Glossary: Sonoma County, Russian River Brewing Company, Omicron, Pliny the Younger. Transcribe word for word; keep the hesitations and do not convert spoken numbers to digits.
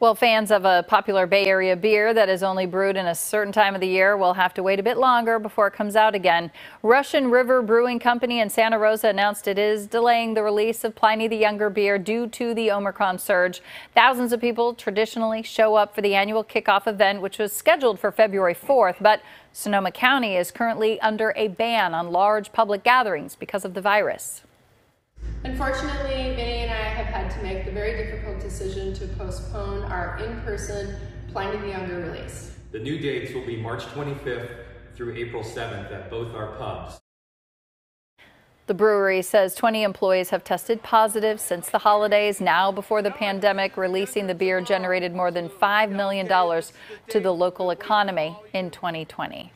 Well, fans of a popular Bay Area beer that is only brewed in a certain time of the year will have to wait a bit longer before it comes out again. Russian River Brewing Company in Santa Rosa announced it is delaying the release of Pliny the Younger beer due to the Omicron surge. Thousands of people traditionally show up for the annual kickoff event, which was scheduled for February fourth, but Sonoma County is currently under a ban on large public gatherings because of the virus. Unfortunately, Vinny and I have had to make the very difficult decision to postpone our in-person Pliny the Younger release. The new dates will be March twenty-fifth through April seventh at both our pubs. The brewery says twenty employees have tested positive since the holidays. Now, before the pandemic, releasing the beer generated more than five million dollars to the local economy in twenty twenty.